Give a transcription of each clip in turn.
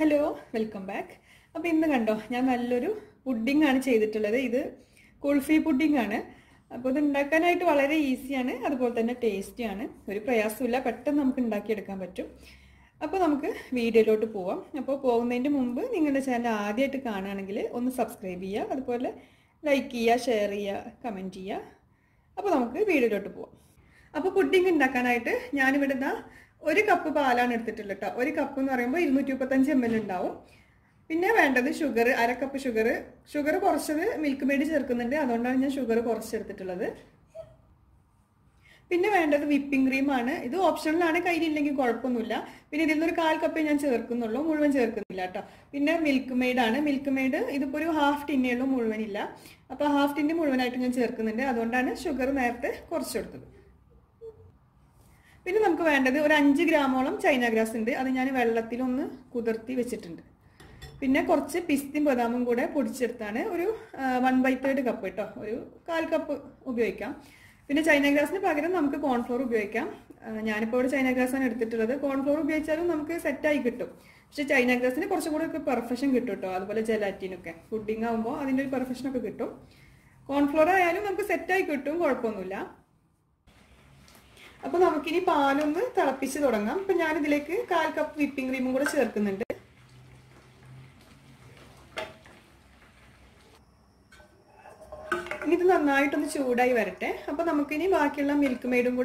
Hello, welcome back. Now, I have a pudding. This is kulfi pudding. It is easy and tasty. ഒരു cup പാലാണ് എടുത്തിട്ടുണ്ട് ട്ടോ ഒരു cup എന്ന് പറയുമ്പോൾ 235 ml ഉണ്ടാവും പിന്നെ വേണ്ടത് sugar അര കപ്പ് sugar കുറച്ചത് മിൽക്ക് മെയ്ഡ് ചേർക്കുന്നുണ്ട് അതുകൊണ്ടാണ് ഞാൻ sugar കുറച്ച് എടുത്തിട്ടുള്ളത് പിന്നെ വേണ്ടത് whipping cream ആണ് ഇത് ഓപ്ഷണൽ ആണ് കയ്യിലില്ലെങ്കിൽ കുഴപ്പമൊന്നുമില്ല പിന്നെ ഇതിൽ നിന്ന് ഒരു കാൽ കപ്പ് ഞാൻ ചേർക്കുന്നുള്ളൂ മുഴുവൻ ചേർക്കുന്നില്ല ട്ടോ പിന്നെ milk maid ആണ് milk maid ഇതിപ്പോ ഒരു half tin ഉള്ളൂ മുഴുവനില്ല അപ്പോൾ half tin മുഴുവനായിട്ട് ഞാൻ ചേർക്കുന്നുണ്ട് അതുകൊണ്ടാണ് sugar നേരത്തെ കുറച്ച് എടുത്തത് We have 5 grams of China grass. We have a piston. We have 1/3 cup. We have a cup of China grass. We have a corn flour. We have a China grass. We have a corn flour. We have a set tie. China grass is a perfection. We have a gelatin. Pudding is a perfection. Corn flour is a set tie. Now, we have to mix the pan. Now, we have to add 1 cup whipping cream. Now, we have to add milk maid. Now, we have to milk made half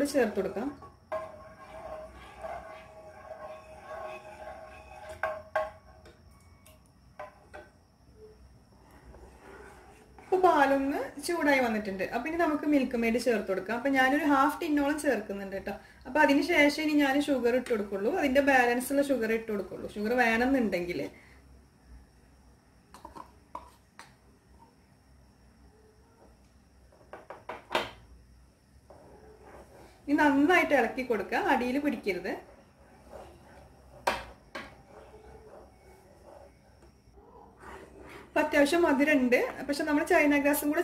tin of sugar. The balance of sugar. Sugar is a But there is a China grass in the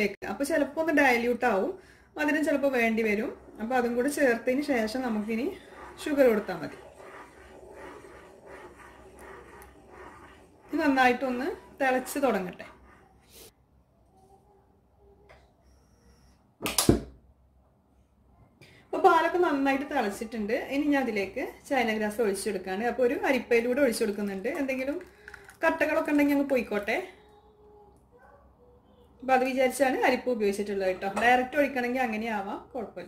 lake. Upon dilute out, Mother and Chalapa Vendi Verum, about the good shirt in Shashan Amakini, sugar or tamati. In a night on the Talachidoranate. Papalakan night Talachit and in the lake, China grass or Sudakan, a podium, I repaid wood or Sudakan and they Katakalo can young poicote. But we judge an Aripu visit a letter. Directory can young any hour, corporal.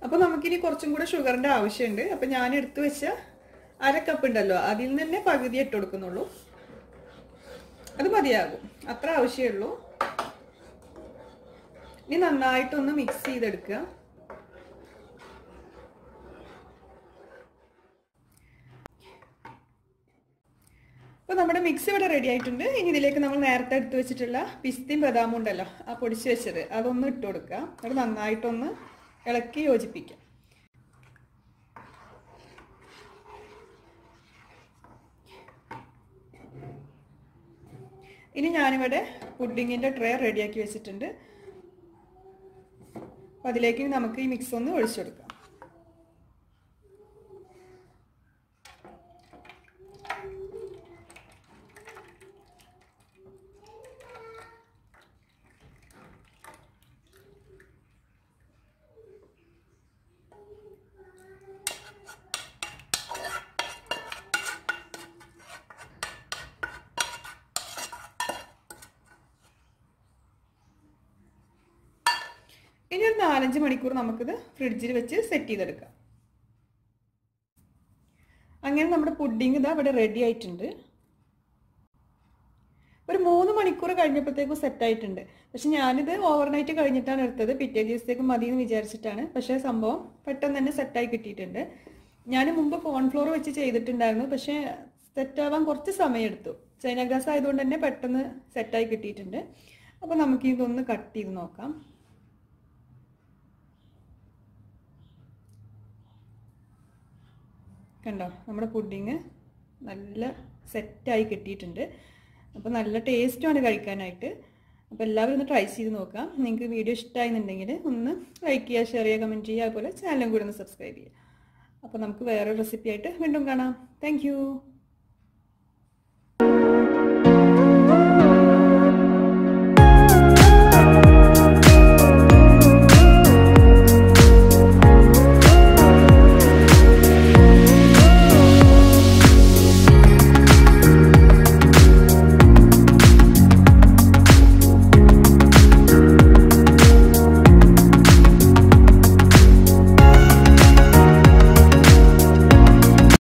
Now we have to add sugar and add sugar. Now we have to add a cup. That's why we have to add a sugar. We mix it. Now we mix it ready. Now we have to add a अलग हो जी पिक्या। इन्हें जाने वाले pudding inter tray ready आकी वैसे टंडे। पहले के नमक मिक्स होने वाले चढ़ का। In your knowledge, Manikur Namakada, Fridge, which is set either. Again, number pudding that a ready item. But more the Manikura Kardinapatego set tightened. Pashani the overnight Kardinatan at the Pitages, take Madin Vijarsitana, Pasha Sambo, Patan and a set tight tightened. Yanamumba corn floor which is either Tindano, Pasha Setavan Cortisamirtu. China Gasa, I don't know, Patan set tight tightened. അപ്പോൾ നമുക്ക് ഇതൊന്ന് cut ചെയ്ത് നോക്കാം. കണ്ടോ, നമ്മുടെ pudding നല്ല സെറ്റായി കിട്ടിയിട്ടുണ്ട്. അപ്പോൾ നല്ല ടേസ്റ്റുമാണ് കഴിക്കാനായിട്ട്. അപ്പോൾ എല്ലാവരും ഒന്ന് ട്രൈ ചെയ്ത് നോക്കാം. നിങ്ങൾക്ക് വീഡിയോ ഇഷ്ടമായിരുന്നുണ്ടെങ്കിൽ ഒന്ന് ലൈക്ക് ചെയ്യുക, ഷെയർ ചെയ്യുക, കമൻറ്റ് ചെയ്യുക, അതുപോലെ ചാനലും കൂടി ഒന്ന് സബ്സ്ക്രൈബ് ചെയ്യുക. അപ്പോൾ നമുക്ക് വേറൊരു റെസിപ്പി ആയിട്ട് വീണ്ടും കാണാം. താങ്ക്